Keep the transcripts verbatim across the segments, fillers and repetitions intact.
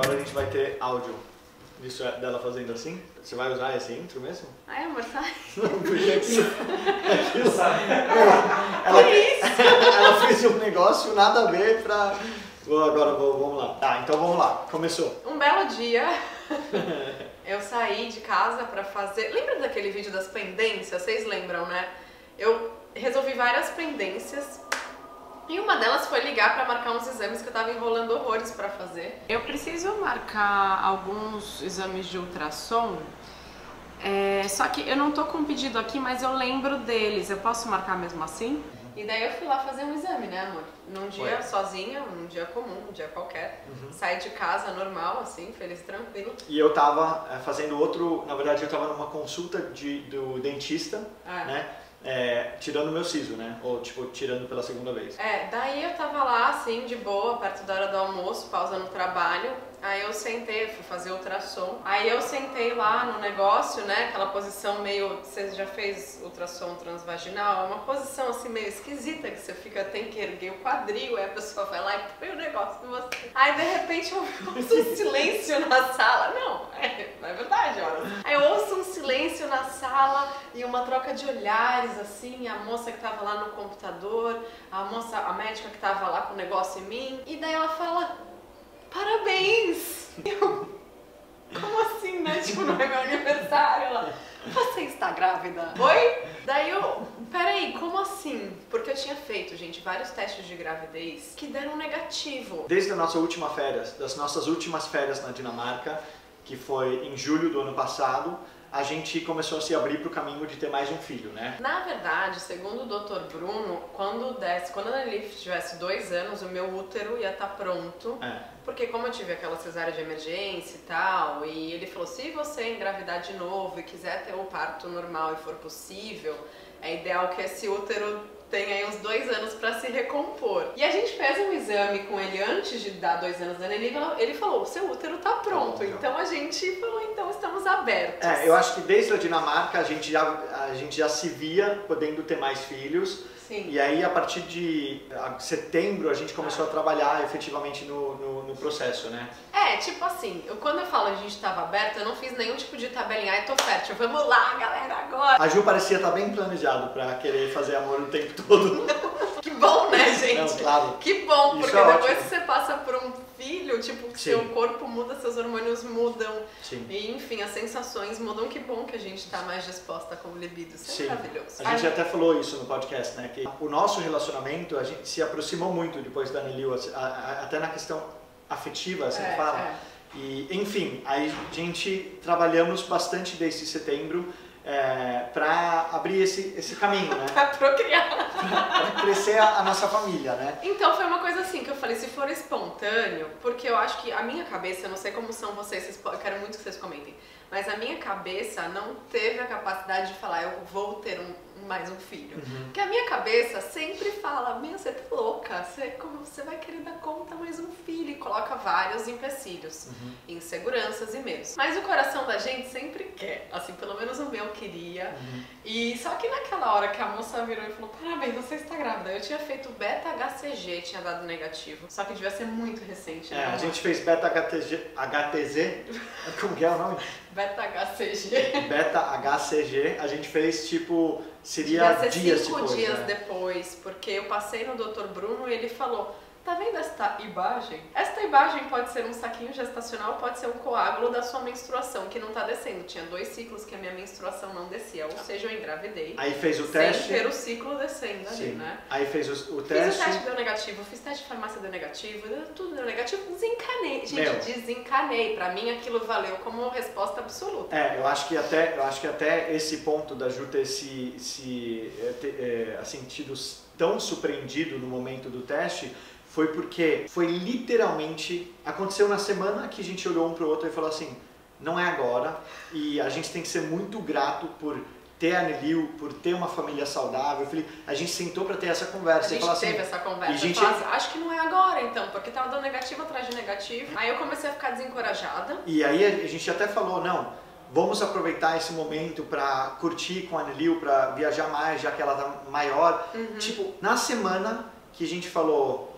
Agora a gente vai ter áudio disso dela fazendo assim. Você vai usar esse intro mesmo? Ai, amor, sai. Porque aquilo, aquilo sai. Ela, ela, ela fez um negócio nada a ver pra... Agora vamos lá. Tá, então vamos lá. Começou. Um belo dia, eu saí de casa pra fazer... Lembra daquele vídeo das pendências? Vocês lembram, né? Eu resolvi várias pendências. E uma delas foi ligar para marcar uns exames que eu tava enrolando horrores para fazer. Eu preciso marcar alguns exames de ultrassom, é, só que eu não tô com um pedido aqui, mas eu lembro deles. Eu posso marcar mesmo assim? E daí eu fui lá fazer um exame, né, amor? Num dia Ué. sozinha, um dia comum, um dia qualquer. Uhum. Saí de casa normal, assim, feliz, tranquilo. E eu tava fazendo outro, na verdade eu tava numa consulta de, do dentista, ah. né? É, tirando meu siso, né? Ou tipo, tirando pela segunda vez. É, daí eu tava lá assim, de boa, perto da hora do almoço, pausa no trabalho. Aí eu sentei, fui fazer ultrassom. Aí eu sentei lá no negócio, né? Aquela posição meio... Você já fez ultrassom transvaginal? É uma posição assim meio esquisita, que você fica, tem que erguer o quadril, aí a pessoa vai lá e põe o negócio em você. Aí de repente eu ouço um silêncio na sala. Não, é, não é verdade, olha. Aí eu ouço um silêncio na sala e uma troca de olhares, assim. A moça que tava lá no computador, a moça, a médica que tava lá com o negócio em mim. E daí ela fala... Parabéns! Eu... Como assim, né? Tipo, não é meu aniversário lá. Você está grávida? Oi? Daí eu... Peraí, como assim? Porque eu tinha feito, gente, vários testes de gravidez que deram negativo. Desde a nossa última férias, das nossas últimas férias na Dinamarca, que foi em julho do ano passado, a gente começou a se abrir para o caminho de ter mais um filho, né? Na verdade, segundo o doutor Bruno, quando desse, quando a Lívia tivesse dois anos, o meu útero ia estar pronto. É. Porque como eu tive aquela cesárea de emergência e tal, e ele falou, se você engravidar de novo e quiser ter um parto normal e for possível, é ideal que esse útero tenha aí uns dois anos para se recompor. E a gente fez um exame com ele antes de dar dois anos da Anelil, ele falou, seu útero tá pronto. Então a gente falou, então estamos abertos. É, eu acho que desde a Dinamarca a gente já, a gente já se via podendo ter mais filhos. Sim. E aí, a partir de setembro, a gente começou a trabalhar efetivamente no, no, no processo, né? É, tipo assim, eu, quando eu falo a gente estava aberta, eu não fiz nenhum tipo de tabelinha, ai, tô fértil, vamos lá, galera, agora! A Ju parecia estar bem planejado pra querer fazer amor o tempo todo. Que bom, né, gente? Não, claro. Que bom, porque é depois ótimo. Que você passa por um filho, tipo, Sim. seu corpo muda, seus hormônios mudam. Sim. E, enfim, as sensações mudam. Que bom que a gente tá mais disposta com o libido. Isso é Sim. maravilhoso. A, a gente, gente até falou isso no podcast, né? Que o nosso relacionamento, a gente se aproximou muito depois da Nilu, até na questão afetiva, assim é, fala. É. E, enfim, aí a gente trabalhamos bastante desde setembro. É, para abrir esse, esse caminho, né? Para procriar. Para crescer a, a nossa família, né? Então foi uma coisa assim que eu falei, se for espontâneo, porque eu acho que a minha cabeça, eu não sei como são vocês, vocês, eu quero muito que vocês comentem, mas a minha cabeça não teve a capacidade de falar, eu vou ter um, mais um filho. Uhum. Porque a minha cabeça sempre fala, meu, você tá louca, você, como você vai querer dar conta mais um filho? E coloca vários empecilhos, uhum. inseguranças e medos. Mas o coração da gente sempre quer, assim, pelo menos o meu queria. Uhum. E só que naquela hora que a moça virou e falou, parabéns, você está grávida. Eu tinha feito beta H C G, tinha dado negativo. Só que devia ser muito recente, né? É, a gente fez beta H T G, H T Z, como que é o nome? beta H C G. beta H C G, a gente fez tipo, seria devia ser dias cinco depois. cinco dias né? depois, porque eu passei no doutor Bruno e ele falou, tá vendo esta imagem? Esta imagem pode ser um saquinho gestacional, pode ser um coágulo da sua menstruação, que não tá descendo. Tinha dois ciclos que a minha menstruação não descia, ou seja, eu engravidei. Aí fez o teste. Sem ter o ciclo descendo Sim. ali, né? Aí fez o, o teste. Fiz o teste, deu negativo. Fiz teste de farmácia, deu negativo. Deu tudo deu negativo. Desencanei. Gente, Meu. desencanei. Pra mim aquilo valeu como resposta absoluta. É, eu acho que até, eu acho que até esse ponto da Ju ter se, se ter, é, assim, tido tão surpreendido no momento do teste, foi porque foi literalmente, aconteceu na semana que a gente olhou um pro outro e falou assim, não é agora, e a gente tem que ser muito grato por ter a Anelil, por ter uma família saudável. Eu falei, a gente sentou pra ter essa conversa. A gente assim, teve essa conversa, e a gente... assim, acho que não é agora então, porque tava dando negativo atrás de negativo, aí eu comecei a ficar desencorajada. E aí a gente até falou, não, vamos aproveitar esse momento pra curtir com a Anelil, pra viajar mais, já que ela tá maior. Uhum. Tipo, na semana que a gente falou,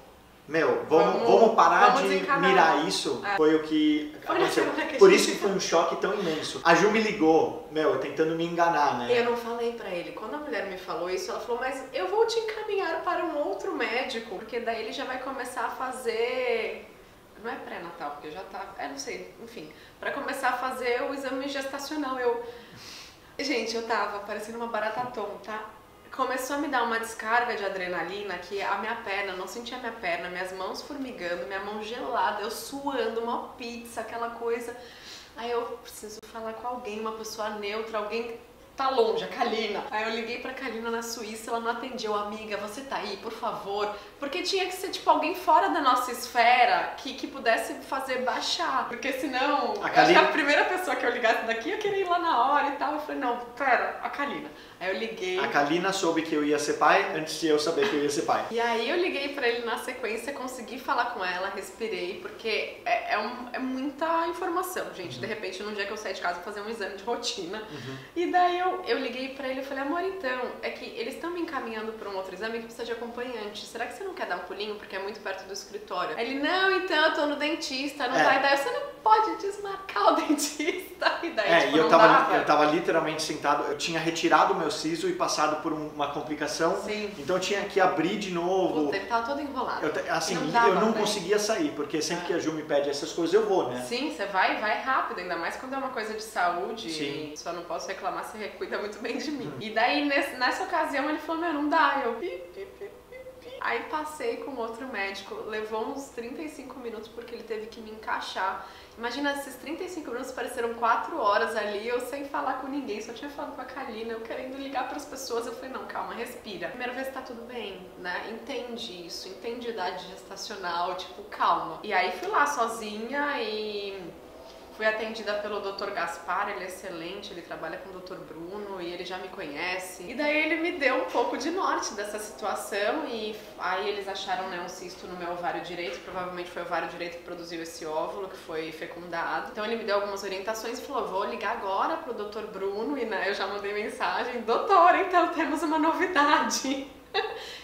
Meu, vamos, vamos, vamos parar vamos de encarar. mirar isso. É. Foi o que aconteceu. Por isso que foi um choque tão imenso. A Ju me ligou, meu, tentando me enganar, né? Eu não falei pra ele. Quando a mulher me falou isso, ela falou, mas eu vou te encaminhar para um outro médico, porque daí ele já vai começar a fazer... Não é pré-natal, porque já tá... É, não sei, enfim. Pra começar a fazer o exame gestacional, eu... Gente, eu tava parecendo uma barata-tom, tá? Começou a me dar uma descarga de adrenalina que a minha perna, não sentia minha perna, minhas mãos formigando, minha mão gelada, eu suando, uma pizza, aquela coisa. Aí eu preciso falar com alguém, uma pessoa neutra, alguém que tá longe, a Karina. Aí eu liguei pra Karina na Suíça, ela não atendeu. Amiga, você tá aí, por favor. Porque tinha que ser tipo alguém fora da nossa esfera que, que pudesse fazer baixar. Porque senão, a, Karina... a primeira pessoa que eu ligasse daqui, eu queria ir lá na hora e tal. Eu falei, não, pera, a Karina. Aí eu liguei... A Karina soube que eu ia ser pai antes de eu saber que eu ia ser pai. E aí eu liguei pra ele na sequência, consegui falar com ela, respirei, porque é, é, um, é muita informação, gente. Uhum. De repente, num dia que eu saí de casa, fazer um exame de rotina. Uhum. E daí eu, eu liguei pra ele e falei, amor, então, é que eles estão me encaminhando pra um outro exame que precisa de acompanhante. Será que você não quer dar um pulinho? Porque é muito perto do escritório. Aí ele, não, então, eu tô no dentista, não é. vai dar. Você não pode desmarcar o dentista. E daí, é, tipo, e eu, não tava, dava. eu tava literalmente sentado, eu tinha retirado o meu siso e passado por uma complicação. Sim. Então eu tinha que abrir de novo. Puta, ele tava todo enrolado. Eu, assim, não dava, eu não né? conseguia sair, porque sempre é. que a Ju me pede essas coisas eu vou, né? Sim, você vai e vai rápido, ainda mais quando é uma coisa de saúde. Sim. E só não posso reclamar, você cuida muito bem de mim. Hum. E daí, nesse, nessa ocasião, ele falou, meu, não dá. Eu... Aí passei com outro médico, levou uns trinta e cinco minutos porque ele teve que me encaixar. Imagina, esses trinta e cinco minutos pareceram quatro horas ali, eu sem falar com ninguém, só tinha falado com a Karina, eu querendo ligar para as pessoas. Eu falei, não, calma, respira. Primeiro vê se tá tudo bem, né? Entende isso, entende idade gestacional, tipo, calma. E aí fui lá sozinha e... Fui atendida pelo doutor Gaspar, ele é excelente, ele trabalha com o doutor Bruno e ele já me conhece. E daí ele me deu um pouco de norte dessa situação e aí eles acharam, né, um cisto no meu ovário direito, provavelmente foi o ovário direito que produziu esse óvulo que foi fecundado. Então ele me deu algumas orientações e falou, vou ligar agora pro doutor Bruno e né, eu já mandei mensagem, doutor, então temos uma novidade.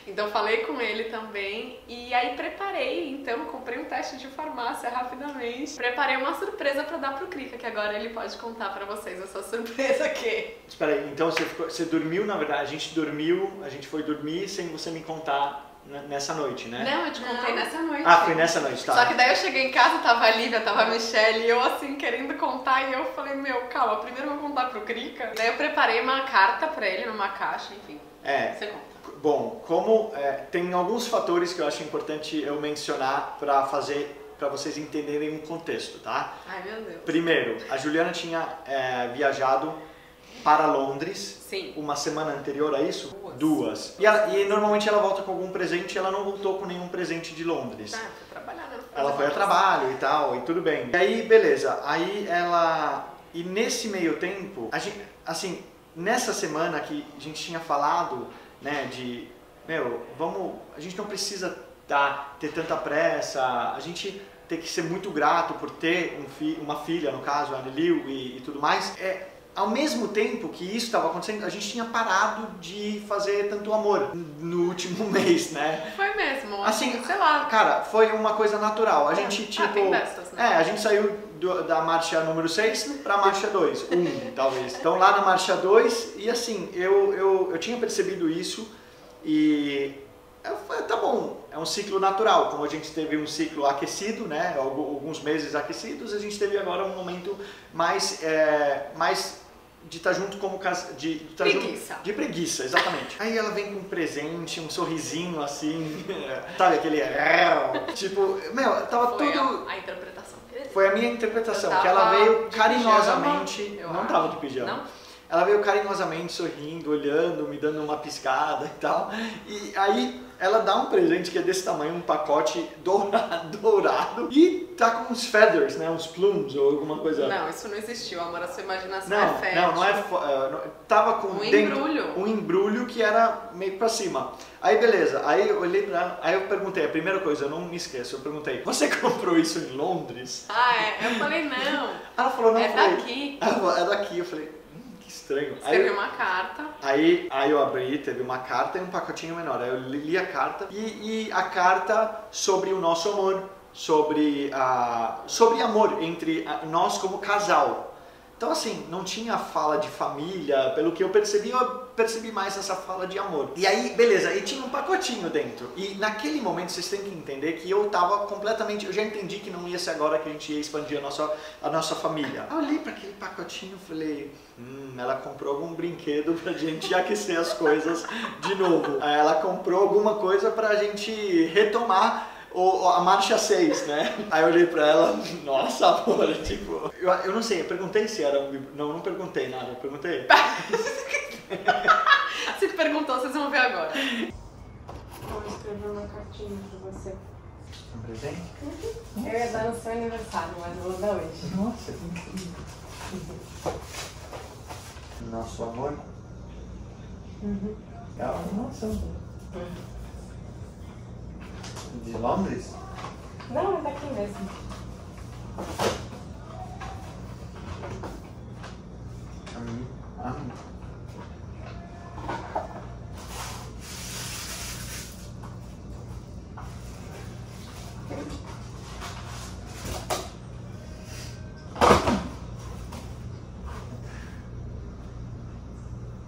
Então falei com ele também e aí preparei, então comprei um teste de farmácia rapidamente. Preparei uma surpresa pra dar pro Crica, que agora ele pode contar pra vocês essa surpresa aqui. Espera aí, então você, ficou, você dormiu, na verdade, a gente dormiu, a gente foi dormir sem você me contar nessa noite, né? Não, eu te contei Não. nessa noite. Ah, foi nessa noite, tá. Só que daí eu cheguei em casa, tava a Lívia, tava a Michelle, e eu assim, querendo contar, e eu falei, meu, calma, primeiro eu vou contar pro Crica. Daí eu preparei uma carta pra ele, numa caixa, enfim. É. Você conta. Bom, como é, tem alguns fatores que eu acho importante eu mencionar para fazer para vocês entenderem o contexto, tá? Ai, meu Deus. Primeiro, a Juliana tinha é, viajado para Londres. Sim. Uma semana anterior a isso? Duas. Duas. E, ela, e normalmente ela volta com algum presente, ela não voltou com nenhum presente de Londres. Tá, foi trabalhar, né? Ela foi a trabalho e tal, e tudo bem. E aí, beleza, aí ela... E nesse meio tempo, a gente, assim, nessa semana que a gente tinha falado... Né, de, meu, vamos, a gente não precisa tá, ter tanta pressa, a gente tem que ser muito grato por ter um fi, uma filha, no caso, a Anelil e, e tudo mais. É, ao mesmo tempo que isso estava acontecendo, a gente tinha parado de fazer tanto amor no último mês, né? Foi mesmo, assim, sei lá. Cara, foi uma coisa natural. A gente, é. tipo, ah, tem bestas, né? É, a gente saiu do, da marcha número seis para a marcha dois, um, talvez. Então lá na marcha dois, e assim, eu, eu, eu tinha percebido isso e eu falei, tá bom, é um ciclo natural. Como a gente teve um ciclo aquecido, né, alguns meses aquecidos, a gente teve agora um momento mais, é, mais de estar junto como... Cas... De, de preguiça. Junto... De preguiça, exatamente. Aí ela vem com um presente, um sorrisinho assim, sabe aquele... tipo, meu, tava Foi tudo... A, a interpretação. Foi a minha interpretação, que ela veio carinhosamente... Pijama, não tava de pijama. Não? Ela veio carinhosamente sorrindo, olhando, me dando uma piscada e tal. E aí ela dá um presente que é desse tamanho, um pacote dourado, dourado e tá com uns feathers, né? Uns plumes ou alguma coisa. Não, isso não existiu, amor, a sua imaginação é fértil. Não, não é... Uh, não, tava com um dentro, embrulho. Um embrulho que era meio pra cima. Aí beleza, aí eu olhei pra... Aí eu perguntei, a primeira coisa, eu não me esqueço, eu perguntei, você comprou isso em Londres? Ah, é? Eu falei, não. Ela falou, não, é eu falei, daqui. É daqui, eu falei... que estranho. Escrevi uma carta. Aí, aí eu abri, teve uma carta e um pacotinho menor. Aí eu li a carta e, e a carta sobre o nosso amor, sobre, uh, sobre amor entre nós como casal. Então assim, não tinha fala de família, pelo que eu percebi, eu percebi mais essa fala de amor. E aí, beleza, e tinha um pacotinho dentro. E naquele momento vocês têm que entender que eu tava completamente, eu já entendi que não ia ser agora que a gente ia expandir a nossa, a nossa família. Eu olhei para aquele pacotinho e falei, hum, ela comprou algum brinquedo pra gente aquecer as coisas de novo. Ela comprou alguma coisa pra gente retomar O, a marcha seis, né? Aí eu olhei pra ela, nossa, amor, tipo... Eu, eu não sei, eu perguntei se era um... Não, não perguntei nada, eu perguntei. Se perguntou, vocês vão ver agora. Vou escrever uma cartinha pra você. Um presente? Uhum. Eu ia dar no seu aniversário, mas eu vou dar hoje. Nossa, que incrível. Nosso amor? Uhum. É a nossa amor. Uhum. De Londres? Não, é daqui mesmo. A mim? A mim.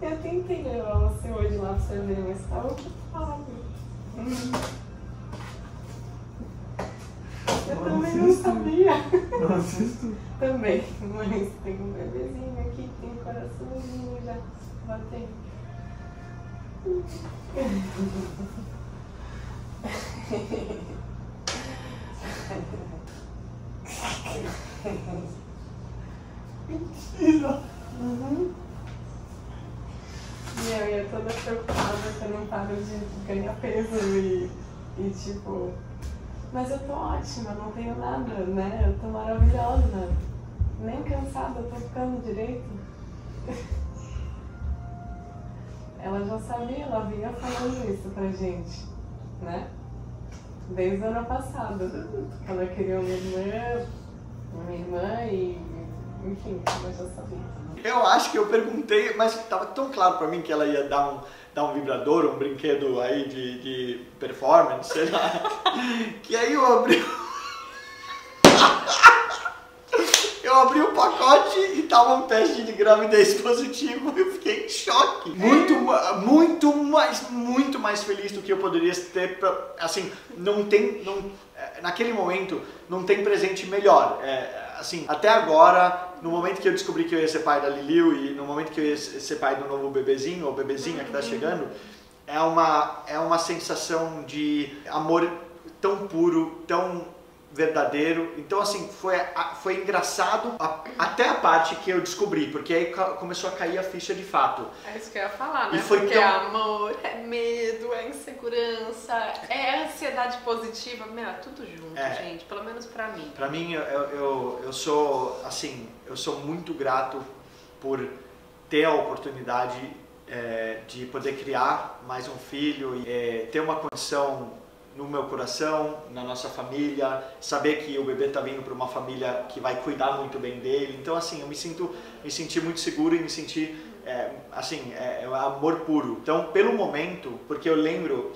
Eu tentei levar você hoje lá pra você ver, mas tá muito fácil. Eu sabia. Não assisto. Também, mas tem um bebezinho aqui, tem um coraçãozinho já batendo. Mentira! Uhum. E eu ia toda preocupada que eu não paro de ganhar peso e, e tipo... Mas eu tô ótima, não tenho nada, né? Eu tô maravilhosa. Nem cansada, eu tô ficando direito. Ela já sabia, ela vinha falando isso pra gente, né? Desde o ano passado. Ela queria uma irmã, uma irmã e... enfim, ela já sabia. Eu acho que eu perguntei, mas tava tão claro pra mim que ela ia dar um, dar um vibrador, um brinquedo aí de, de performance, sei lá, que aí eu abri... eu abri o pacote e tava um teste de gravidez positivo e eu fiquei em choque. Muito, muito mais, muito mais feliz do que eu poderia ter pra, assim, não tem, não, naquele momento, não tem presente melhor. É, assim, até agora, no momento que eu descobri que eu ia ser pai da Lilu e no momento que eu ia ser pai do novo bebezinho ou bebezinha que tá chegando, é uma, é uma sensação de amor tão puro, tão verdadeiro. Então, assim, foi, foi engraçado a, até a parte que eu descobri, porque aí começou a cair a ficha de fato. É isso que eu ia falar, né? E foi porque tão... é amor, é medo, é insegurança, é ansiedade positiva, meu, é tudo junto, é, gente, pelo menos pra mim. Pra mim, eu, eu, eu sou, assim, eu sou muito grato por ter a oportunidade é, de poder criar mais um filho, é, ter uma condição... no meu coração, na nossa família, saber que o bebê está vindo para uma família que vai cuidar muito bem dele. Então, assim, eu me sinto, me senti muito seguro e me senti, é, assim, é, é amor puro. Então, pelo momento, porque eu lembro,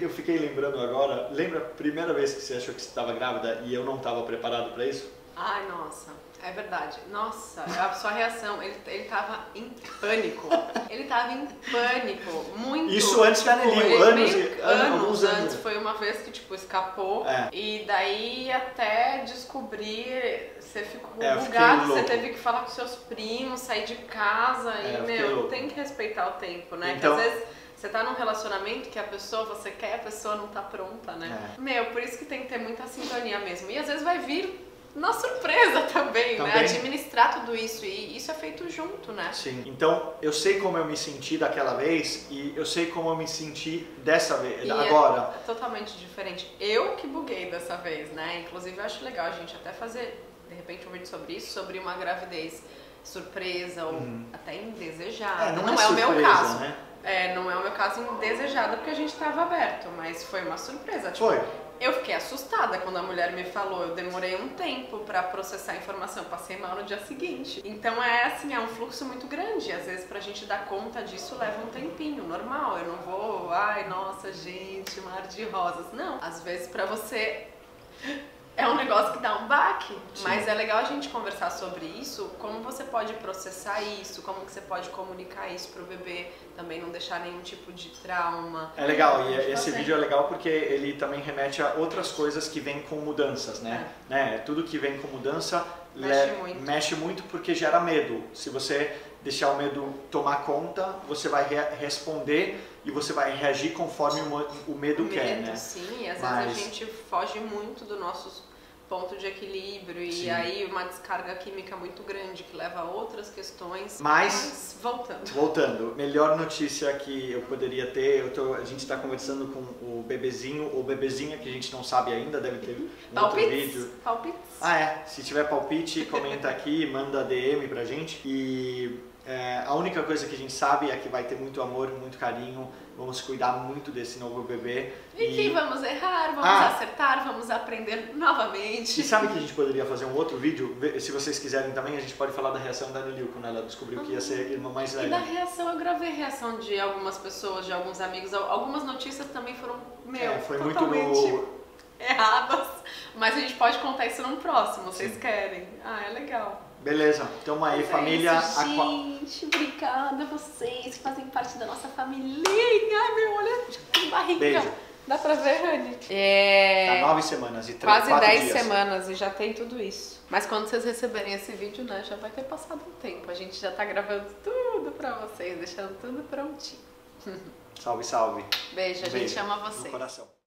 eu fiquei lembrando agora, lembra a primeira vez que você achou que você estava grávida e eu não estava preparado para isso? Ai, nossa, é verdade. Nossa, a sua reação, ele, ele tava em pânico. Ele tava em pânico, muito. Isso antes da Anelil, anos e anos antes. Foi uma vez que, tipo, escapou. É. E daí até descobrir, você ficou é, bugado, você teve que falar com seus primos, sair de casa. É, e, meu, tem que respeitar o tempo, né? Então... que às vezes... você tá num relacionamento que a pessoa, você quer, a pessoa não tá pronta, né? É. Meu, por isso que tem que ter muita sintonia mesmo. E às vezes vai vir... na surpresa também, também, né? Administrar tudo isso, e isso é feito junto, né? Sim. Então, eu sei como eu me senti daquela vez e eu sei como eu me senti dessa vez, e agora. É totalmente diferente. Eu que buguei dessa vez, né? Inclusive, eu acho legal a gente até fazer, de repente, um vídeo sobre isso, sobre uma gravidez surpresa ou hum. até indesejada. É, não não é, é surpresa, o meu caso, né? É, não é o meu caso indesejada, porque a gente tava aberto, mas foi uma surpresa. Tipo, foi. Eu fiquei assustada quando a mulher me falou, eu demorei um tempo pra processar a informação, passei mal no dia seguinte. Então é assim, é um fluxo muito grande, às vezes pra gente dar conta disso leva um tempinho, normal, eu não vou, ai nossa gente, mar de rosas, não. Às vezes pra você é um negócio que dá um baque, sim, mas é legal a gente conversar sobre isso, como você pode processar isso, como que você pode comunicar isso pro bebê, também não deixar nenhum tipo de trauma. É legal, e esse fazer. vídeo é legal porque ele também remete a outras coisas que vêm com mudanças, né? É. né? Tudo que vem com mudança mexe muito. mexe muito porque gera medo. Se você deixar o medo tomar conta, você vai re responder e você vai reagir conforme o, o medo o quer, medo, né? Sim, às Mas... vezes a gente foge muito do nosso ponto de equilíbrio e sim, aí uma descarga química muito grande que leva a outras questões. Mas, Mas voltando. Voltando, melhor notícia que eu poderia ter, eu tô, a gente está conversando com o bebezinho ou bebezinha que a gente não sabe ainda, deve ter um palpites, outro vídeo. Palpites. Ah é, se tiver palpite, comenta aqui, manda D M pra gente e... É, a única coisa que a gente sabe é que vai ter muito amor, muito carinho, vamos cuidar muito desse novo bebê. E, e... que vamos errar, vamos ah. acertar, vamos aprender novamente. E sabe que a gente poderia fazer um outro vídeo? Se vocês quiserem também, a gente pode falar da reação da Anelil quando ela descobriu uhum. que ia ser irmã mais velha. E da reação, eu gravei a reação de algumas pessoas, de alguns amigos, algumas notícias também foram, meu, é, foi totalmente... muito no... erradas, mas a gente pode contar isso num próximo, vocês Sim. querem. Ah, é legal. Beleza, então aí, mas família... É isso, gente, aqua... obrigada a vocês que fazem parte da nossa familhinha. Ai, meu, olha que barriga. Beijo. Dá pra ver, Rani? É... Tá nove semanas e três, quase dez dias. semanas e já tem tudo isso. Mas quando vocês receberem esse vídeo, né, já vai ter passado um tempo. A gente já tá gravando tudo pra vocês, deixando tudo prontinho. Salve, salve. Beijo, a gente Beijo. ama vocês. No coração.